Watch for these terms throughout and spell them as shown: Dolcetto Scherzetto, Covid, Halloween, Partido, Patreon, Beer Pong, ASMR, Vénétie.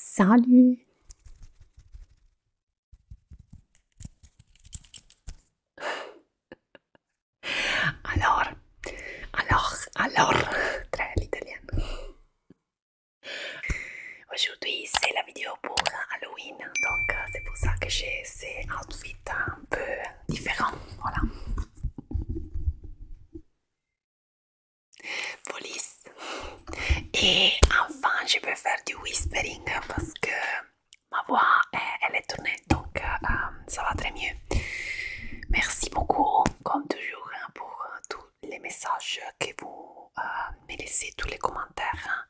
Salut! Alors, très l'italien. Aujourd'hui, c'est la vidéo pour Halloween, donc c'est pour ça que j'ai ces outfits un peu différents, voilà. Police. Et enfin, je peux faire du whispering parce que ma voix, elle est tournée, donc ça va très mieux. Merci beaucoup, comme toujours, pour tous les messages que vous me laissez, tous les commentaires.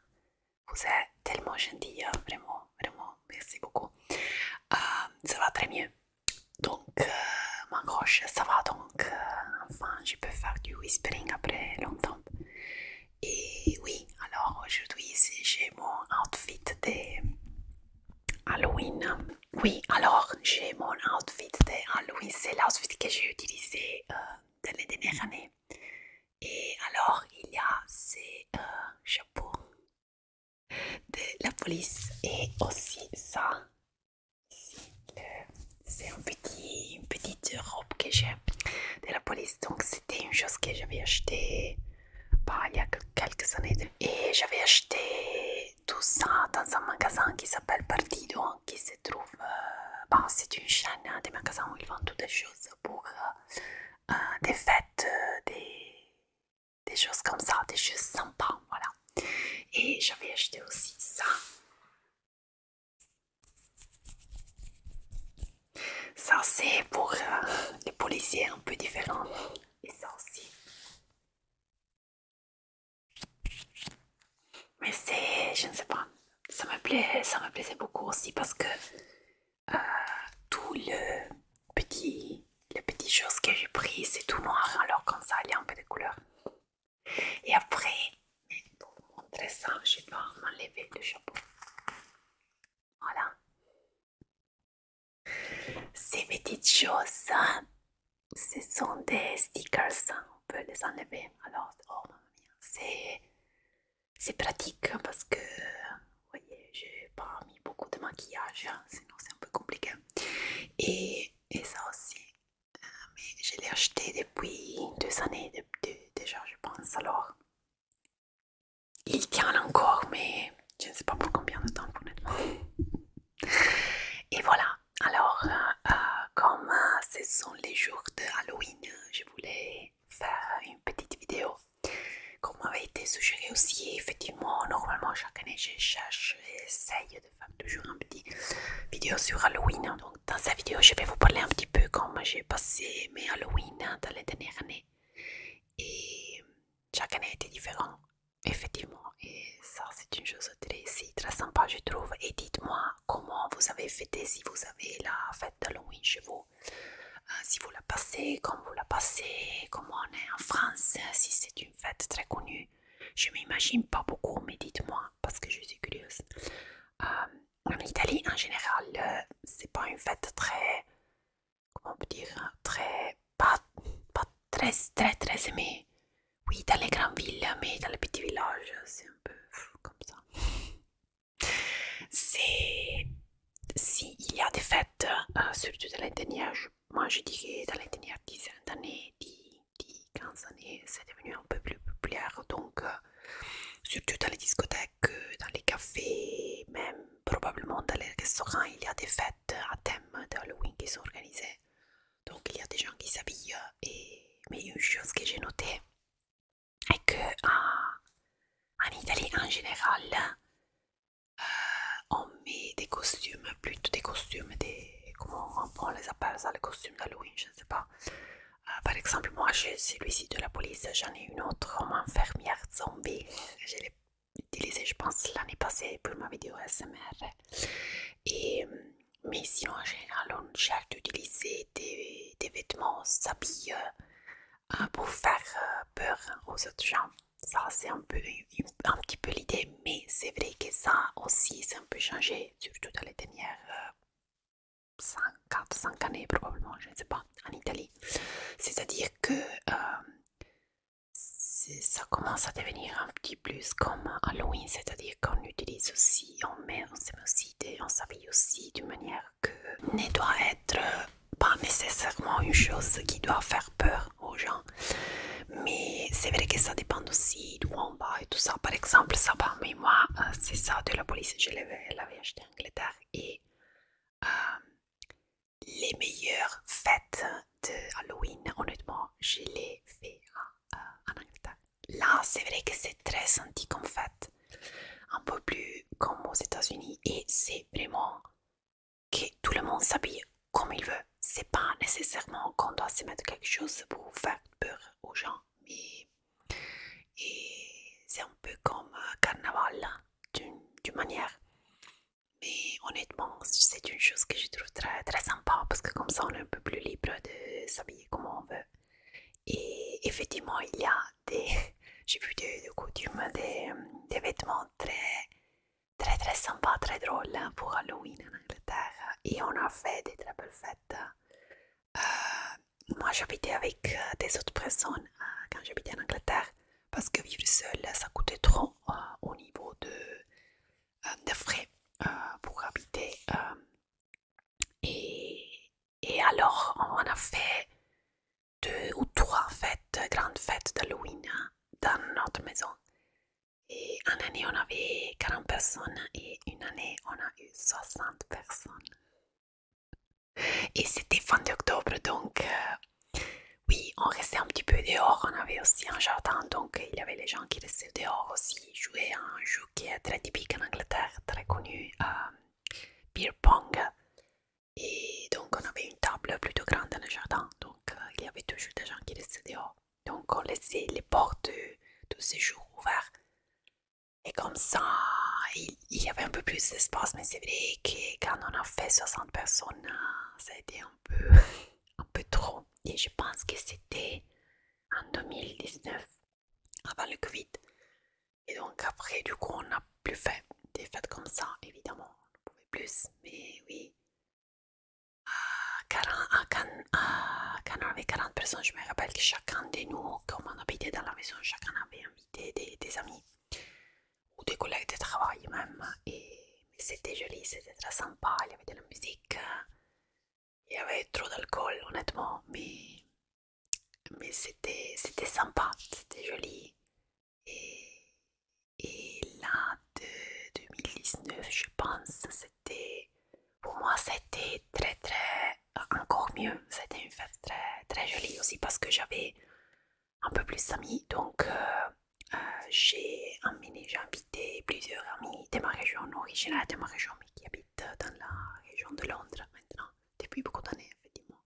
Vous êtes tellement gentils, vraiment, vraiment, merci beaucoup. Ça va très mieux. Donc, ma gorge, ça va, donc, enfin, je peux faire du whispering après longtemps. Et oui, alors aujourd'hui, j'ai mon outfit de Halloween. Oui, alors, j'ai mon outfit de Halloween, c'est l'outfit que j'ai utilisé dans les dernières années. Et alors, il y a ces chapeaux de la police et aussi ça. C'est une petite robe que j'ai de la police. Donc, c'était une chose que j'avais achetée il y a quelques années. Et j'avais acheté tout ça dans un magasin qui s'appelle Partido, qui se trouve... c'est une chaîne de magasins où ils vendent toutes les choses pour des fêtes, des choses comme ça, des choses sympas, voilà. Et j'avais acheté aussi ça. Ça, c'est pour les policiers un peu différents. Et ça aussi. Mais c'est, je ne sais pas, ça me plaisait beaucoup aussi parce que tout les petites choses que j'ai pris, c'est tout noir, alors comme ça, il y a un peu de couleur. Et après, pour vous montrer ça, je dois m'enlever le chapeau. Voilà. Ces petites choses, ce sont des stickers, on peut les enlever. Alors, oh, c'est pratique parce que, vous voyez, je n'ai pas mis beaucoup de maquillage, sinon c'est un peu compliqué. Et ça aussi. Mais je l'ai acheté depuis 2 années déjà, je pense. Alors, il tient encore, mais je ne sais pas pour combien de temps, honnêtement. Et voilà. Alors, comme ce sont les jours de Halloween, je voulais faire une petite vidéo. Comme m'avait été suggéré aussi, effectivement, normalement, chaque année, je cherche et essaye de faire toujours une petite vidéo sur Halloween. Donc, dans cette vidéo, je vais vous parler un petit peu comment j'ai passé mes Halloween dans les dernières années. Et chaque année était différente, effectivement. Et ça, c'est une chose très sympa, je trouve. Et dites-moi comment vous avez fêté, si vous avez la fête d'Halloween chez vous. Si vous la passez, comme vous la passez, comment on est en France, si c'est une fête très connue. Je m'imagine pas beaucoup, mais dites-moi, parce que je suis curieuse. En Italie, en général, c'est pas une fête très, comment on peut dire, pas très aimée. Oui, dans les grandes villes, mais dans les petits villages, c'est un peu comme ça. C'est... Si il y a des fêtes, surtout dans les dernières, moi je dirais dans les dernières 10 années, 15 années, c'est devenu un peu plus populaire. Donc, surtout dans les discothèques, dans les cafés, même probablement dans les restaurants, il y a des fêtes à thème d'Halloween qui sont organisées. Donc, il y a des gens qui s'habillent. Mais une chose que j'ai notée est que en Italie en général, on met des costumes, plutôt des costumes, comment on les appelle ça, les costumes d'Halloween, je ne sais pas. Par exemple, moi, j'ai celui-ci de la police, j'en ai une autre, comme infirmière zombie. Je l'ai utilisée, je pense, l'année passée pour ma vidéo ASMR. Mais sinon, en général, on cherche d'utiliser des vêtements, s'habiller pour faire peur aux autres gens. Ça, c'est un petit peu l'idée, mais c'est vrai que ça aussi, c'est un peu changé, surtout dans les dernières 4-5 années probablement, je ne sais pas, en Italie. C'est-à-dire que ça commence à devenir un petit plus comme Halloween, c'est-à-dire qu'on utilise aussi, on se met aussi ne doit être pas nécessairement une chose qui doit faire peur aux gens. Mais c'est vrai que ça dépend aussi d'où on va et tout ça. Par exemple, ça va, mais moi, c'est ça de la police, je l'avais acheté en Angleterre. Et les meilleures fêtes de Halloween, honnêtement, je les fais en Angleterre. Là, c'est vrai que c'est très senti comme fête, un peu plus comme aux États-Unis, et c'est vraiment que tout le monde s'habille comme il veut. C'est pas nécessairement qu'on doit se mettre quelque chose pour faire peur aux gens, mais c'est un peu comme carnaval d'une manière. Mais honnêtement, c'est une chose que je trouve très, très sympa, parce que comme ça on est un peu plus libre de s'habiller comme on veut. Et effectivement, il y a j'ai vu des coutumes, des vêtements très, très, très sympas, très drôles pour Halloween en Angleterre. Et on a fait des très belles fêtes. Moi, j'habitais avec des autres personnes quand j'habitais en Angleterre, parce que vivre seul, ça coûtait trop au niveau de frais pour habiter. Et alors, on a fait 2 ou 3 fêtes, grandes fêtes d'Halloween dans notre maison. Et une année, on avait 40 personnes et une année, on a eu 60 personnes. Et c'était fin d'octobre, donc oui, on restait un petit peu dehors, on avait aussi un jardin, donc il y avait les gens qui restaient dehors aussi, jouaient à un jeu qui est très typique en Angleterre, très connu, Beer Pong. Et donc on avait une table plutôt grande dans le jardin, donc il y avait toujours des gens qui restaient dehors. Donc on laissait les portes tous ces jours ouvertes. Et comme ça, il y avait un peu plus d'espace, mais c'est vrai que quand on a fait 60 personnes, ça a été un peu trop. Et je pense que c'était en 2019, avant le Covid. Et donc après, du coup, on n'a plus fait des fêtes comme ça, évidemment. On ne pouvait plus, mais oui. Quand on avait 40 personnes, je me rappelle que chacun de nous, comme on habitait dans la maison, chacun avait invité des amis. Ou des collègues de travail même, et c'était joli, c'était très sympa, il y avait de la musique, il y avait trop d'alcool honnêtement, mais c'était sympa, c'était joli. Et là, de 2019, je pense, c'était, pour moi, c'était très, très, encore mieux, c'était une fête très, très jolie aussi, parce que j'avais un peu plus d'amis, donc... j'ai invité plusieurs amis de ma région, originaire de ma région, mais qui habitent dans la région de Londres maintenant, depuis beaucoup d'années, effectivement.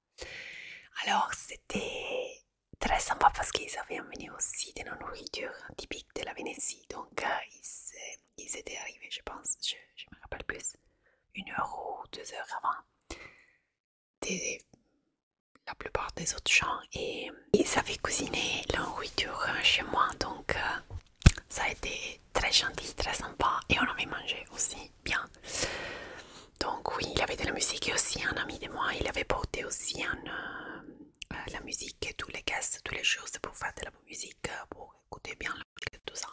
Alors, c'était très sympa parce qu'ils avaient amené aussi de la nourriture typique de la Vénétie. Donc, ils étaient arrivés, je pense, je me rappelle plus, 1 heure ou 2 heures avant la plupart des autres gens, et ils avaient cuisiné la nourriture chez moi, donc ça a été très gentil, très sympa, et on avait mangé aussi bien. Donc oui, il y avait de la musique, et aussi un ami de moi, il avait porté aussi la musique, toutes les caisses, toutes les choses pour faire de la musique, pour écouter bien la musique, tout ça,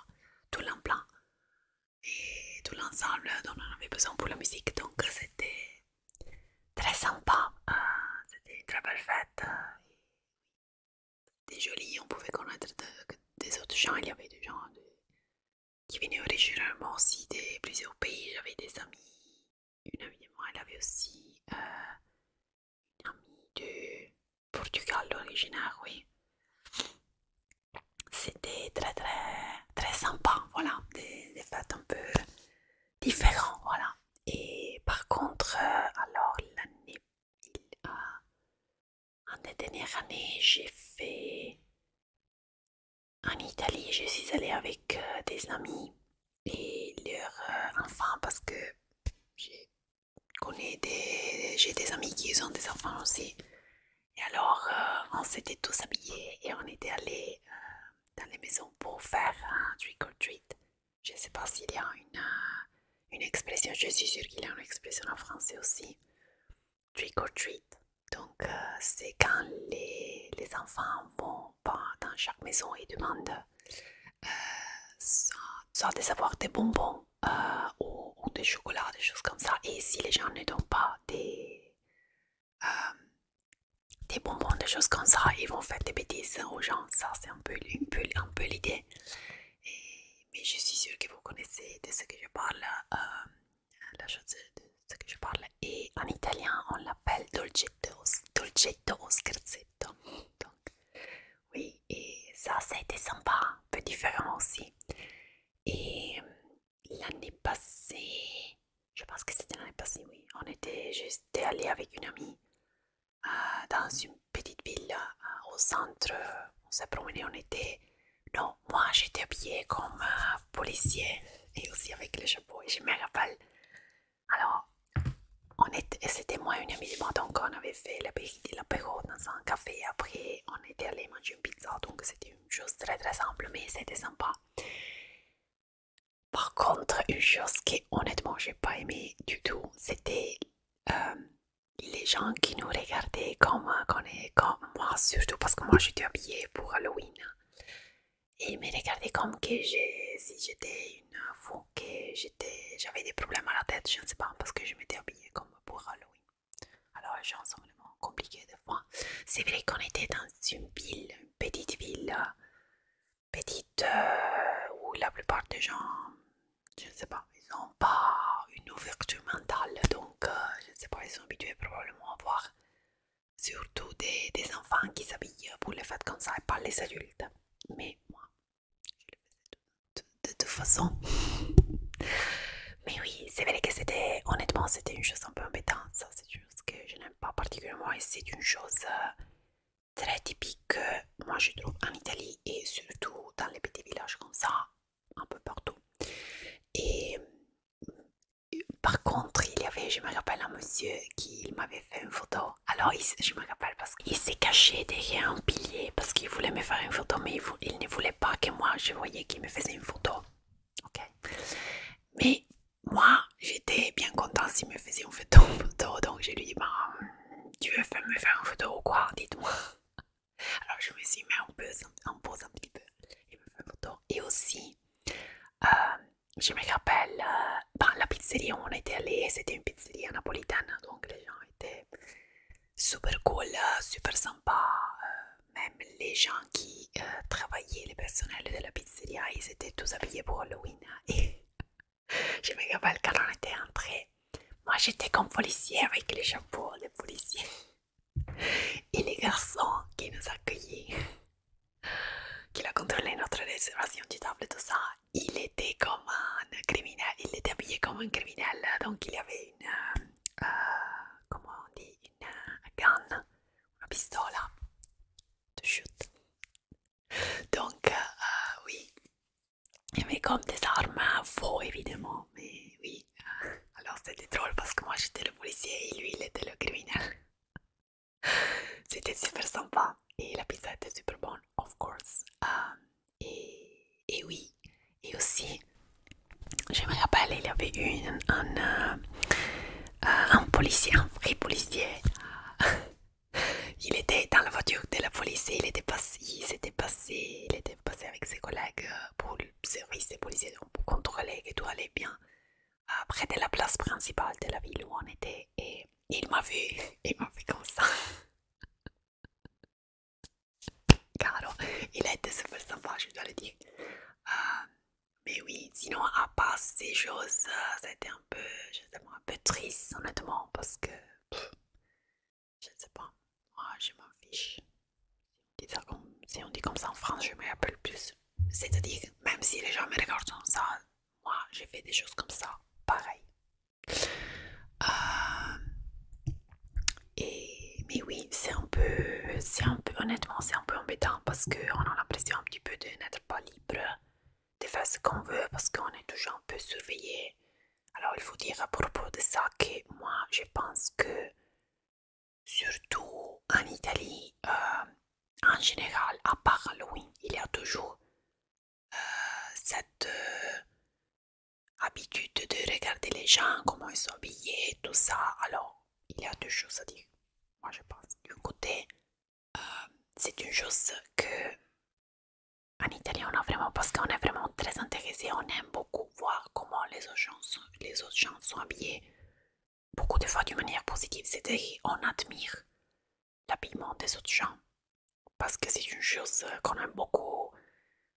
tout l'emploi et tout l'ensemble dont on avait besoin pour la musique, donc c'était très sympa. Très belle fête, c'était joli, on pouvait connaître des autres gens, il y avait des gens qui venaient originalement aussi de plusieurs pays, j'avais des amis, une amie de moi, elle avait aussi une amie de Portugal originaire, oui, c'était très très très sympa, voilà, des fêtes un peu différentes, voilà, et par contre, alors l'année la dernière année, j'ai fait en Italie, je suis allée avec des amis et leurs enfants, parce que j'ai des amis qui ont des enfants aussi. Et alors, on s'était tous habillés et on était allés dans les maisons pour faire un trick or treat. Je ne sais pas s'il y a une expression, je suis sûre qu'il y a une expression en français aussi, trick or treat. Donc, c'est quand les enfants vont dans chaque maison et demandent soit de savoir des bonbons ou des chocolats, des choses comme ça. Et si les gens ne donnent pas des bonbons, des choses comme ça, ils vont faire des bêtises aux gens, ça c'est un peu l'idée. Mais je suis sûre que vous connaissez de ce que je parle, la chose de ce que je parle, et en italien on l'appelle Dolcetto Scherzetto. Donc oui, et ça c'était sympa, un peu différent aussi. Et l'année passée, je pense que c'était l'année passée, oui, on était juste allé avec une amie dans une petite ville au centre, on s'est promené, on était... Non, moi j'étais habillée comme policier et aussi avec le chapeau, et je me rappelle. Alors, c'était moi et une amie de moi, donc on avait fait l'apéro dans un café, et après on était allé manger une pizza, donc c'était une chose très très simple, mais c'était sympa. Par contre, une chose que honnêtement j'ai pas aimé du tout, c'était les gens qui nous regardaient comme moi, surtout parce que moi j'étais habillée pour Halloween. Et ils me regardaient comme que si j'étais une fou, que j'avais des problèmes à la tête, je ne sais pas, parce que je m'étais habillée comme pour Halloween. Alors les gens sont vraiment compliqués des fois. C'est vrai qu'on était dans une ville, une petite ville, où la plupart des gens, je ne sais pas, ils n'ont pas une ouverture mentale, donc je ne sais pas, ils sont habitués probablement à voir surtout des enfants qui s'habillent pour les fêtes comme ça et pas les adultes. Mais moi, je le faisais de toute façon. Mais oui, c'est vrai que c'était, honnêtement, c'était une chose un peu embêtante. Ça, c'est une chose que je n'aime pas particulièrement. Et c'est une chose très typique, moi, je trouve, en Italie. Et surtout dans les petits villages comme ça, un peu partout. Et par contre, il y avait, je me rappelle, un monsieur qui m'avait fait une photo. Alors, je me rappelle parce qu'il s'est caché derrière un pilier parce qu'il voulait me faire une photo, mais il ne voulait pas que moi, je voyais qu'il me faisait une photo. Ok. Mais moi, j'étais bien contente s'il me faisait une photo, donc je lui ai dit, bah, tu veux me faire une photo ou quoi, dites-moi. Alors, je me suis mis en pause un petit peu et me fait une photo. Et aussi, je me rappelle, la pizzeria où on était allé, c'était une pizzeria napolitaine, donc les gens étaient super cool, super sympas, même les gens qui travaillaient, les personnels de la pizzeria, ils étaient tous habillés pour Halloween. Et je me rappelle quand on était entrés, moi j'étais comme policier avec les chapeaux des policiers, et les garçons qui nous accueillaient, qui a contrôlé notre réservation du table, tout ça, il était comme un criminel, il était habillé comme un criminel, donc il avait une gun, un pistolet de shoot. Donc, oui, il avait comme des armes faux, évidemment, mais oui, alors c'était drôle parce que moi j'étais le policier et lui il était le criminel. C'était super sympa et la pizza était super bonne, of course. Et oui, et aussi, je me rappelle, il y avait eu un policier, un vrai policier. Il était dans la voiture de la police et il était passé avec ses collègues pour le service des policiers, donc pour contrôler que tout allait bien près de la place principale de la ville où on était. Et il m'a vu, il m'a fait comme ça. Caro, il a été super sympa, je dois le dire. Mais oui, sinon, à part ces choses, c'était un peu, justement, un peu triste, honnêtement, parce que, je ne sais pas, moi, je m'en fiche. Si on dit comme ça en France, je me rappelle plus. C'est-à-dire, même si les gens me regardent comme ça, moi, j'ai fait des choses comme ça, pareil. Mais oui, honnêtement, c'est un peu embêtant parce qu'on a l'impression un petit peu de n'être pas libre, de faire ce qu'on veut parce qu'on est toujours un peu surveillé. Alors, il faut dire à propos de ça que moi, je pense que, surtout en Italie, en général, à part Halloween, il y a toujours cette habitude de regarder les gens, comment ils sont habillés, tout ça. Alors, il y a deux choses à dire. Moi, je pense, d'un côté, c'est une chose que, en Italie, on a vraiment, parce qu'on est vraiment très intéressé, on aime beaucoup voir comment les autres gens sont habillés. beaucoup de fois d'une manière positive, c'est-à-dire qu'on admire l'habillement des autres gens, parce que c'est une chose qu'on aime beaucoup,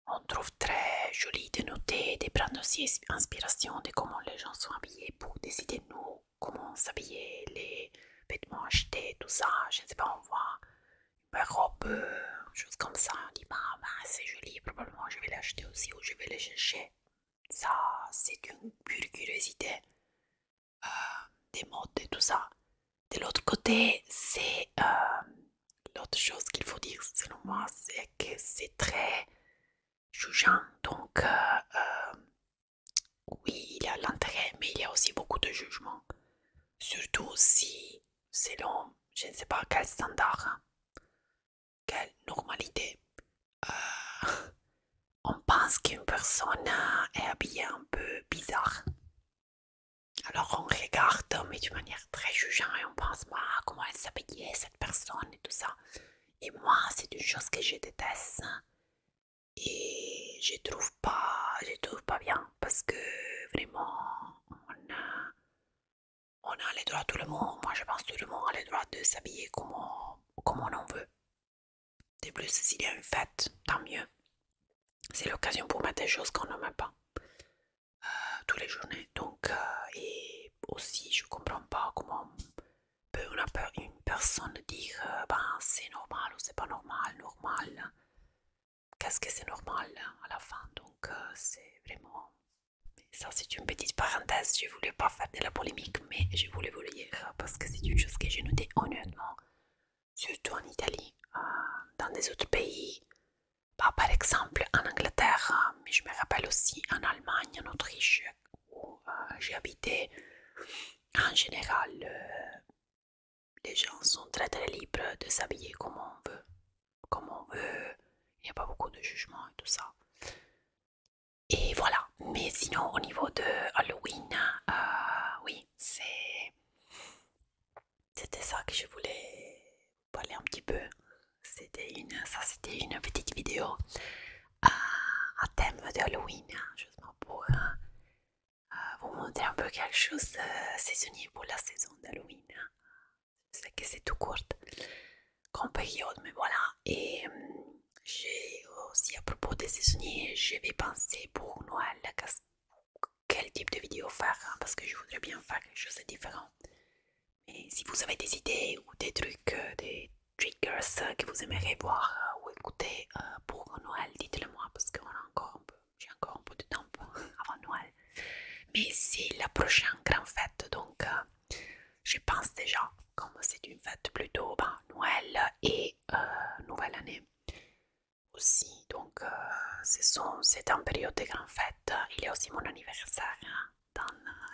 on trouve très joli de noter, de prendre aussi inspiration de comment les gens sont habillés pour décider nous, comment s'habiller, les vêtements achetés, tout ça, je ne sais pas, on voit une robe, une chose comme ça, on dit bah, ben, c'est joli, probablement je vais l'acheter aussi ou je vais le chercher. Ça, c'est une pure curiosité des modes et tout ça. De l'autre côté, c'est l'autre chose qu'il faut dire, selon moi, c'est que c'est très jugeant. Donc, oui, il y a l'intérêt, mais il y a aussi beaucoup de jugements. Surtout si, selon, je ne sais pas, quel standard, hein, quelle normalité. On pense qu'une personne est habillée un peu bizarre. Alors on regarde, mais d'une manière très jugeante, et on pense, bah, comment elle s'habillait, cette personne, et tout ça. Et moi, c'est une chose que je déteste. Et je trouve pas bien, parce que vraiment, on a le droit, tout le monde, moi je pense que tout le monde a le droit de s'habiller comme on en veut. De plus, s'il y a une fête, tant mieux. C'est l'occasion pour mettre des choses qu'on ne met pas toutes les journées. Donc, et aussi, je ne comprends pas comment peut une personne dire ben, c'est normal ou c'est pas normal, normal. Qu'est-ce que c'est normal à la fin? Donc, c'est vraiment. Ça, c'est une petite parenthèse. Je ne voulais pas faire de la polémique, mais je voulais vous le dire parce que c'est une chose que j'ai notée honnêtement, surtout en Italie, dans des autres pays. Par exemple en Angleterre, mais je me rappelle aussi en Allemagne, en Autriche, où j'ai habité, en général, les gens sont très très libres de s'habiller comme on veut, il n'y a pas beaucoup de jugement et tout ça. Et voilà, mais sinon au niveau de Halloween, oui, c'était ça que je voulais parler un petit peu. C'était une petite vidéo à thème de Halloween, justement pour vous montrer un peu quelque chose saisonnier pour la saison d'Halloween. Je sais que c'est tout court comme période, mais voilà. Et j'ai aussi, à propos des saisonniers, je vais penser pour Noël quel type de vidéo faire, parce que je voudrais bien faire quelque chose de différent. Mais si vous avez des idées ou des trucs, des triggers que vous aimeriez voir ou écouter pour Noël, dites-le moi, parce que j'ai encore un peu de temps avant Noël. Mais c'est la prochaine grande fête, donc je pense déjà, comme c'est une fête plutôt Noël et Nouvelle Année aussi, donc c'est une période de grande fête. Il y a aussi mon anniversaire dans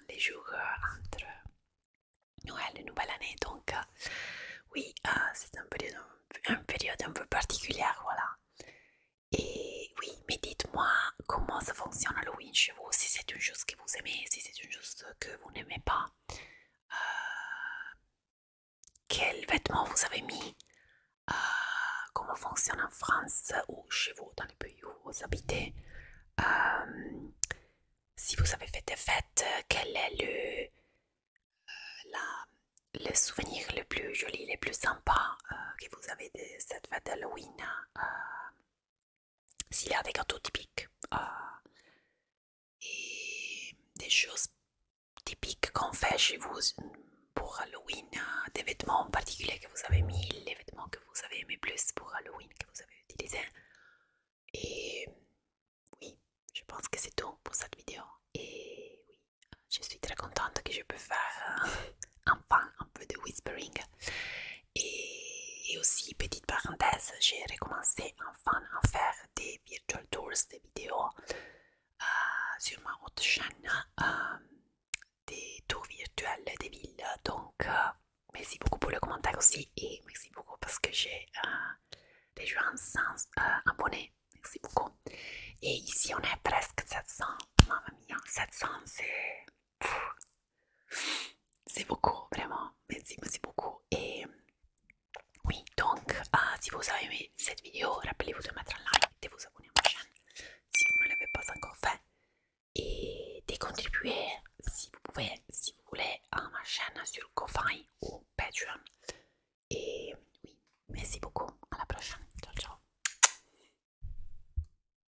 les jours entre Noël et Nouvelle Année, donc oui, c'est une période un peu particulière, voilà. Et oui, mais dites-moi comment ça fonctionne Halloween chez vous, si c'est une chose que vous aimez, si c'est une chose que vous n'aimez pas. Quels vêtements vous avez mis, comment fonctionne en France ou chez vous, dans les pays où vous habitez. Si vous avez fait des fêtes, quel est le souvenir le plus joli, le plus sympa que vous avez de cette fête d'Halloween, s'il y a des gâteaux typiques et des choses typiques qu'on fait chez vous pour Halloween, des vêtements en particulier que vous avez mis, les vêtements que vous avez aimé plus pour Halloween, que vous avez utilisé. Et oui, je pense que c'est tout pour cette vidéo. Et oui, je suis très contente que je peux faire enfin un peu de whispering. Et aussi, petite parenthèse, j'ai recommencé enfin à faire des virtual tours, des vidéos sur ma autre chaîne, des tours virtuels des villes. Donc merci beaucoup pour le commentaire aussi, et merci beaucoup parce que j'ai rejoint 100 abonnés. Merci beaucoup. Et ici on est presque 700, mamma mia, 700 c'est... C'est beaucoup, vraiment. Merci, merci beaucoup. Et oui, donc, si vous avez aimé cette vidéo, rappelez-vous de mettre un like, de vous abonner à ma chaîne si vous ne l'avez pas encore fait, et de contribuer, si vous pouvez, si vous voulez, à ma chaîne sur Patreon.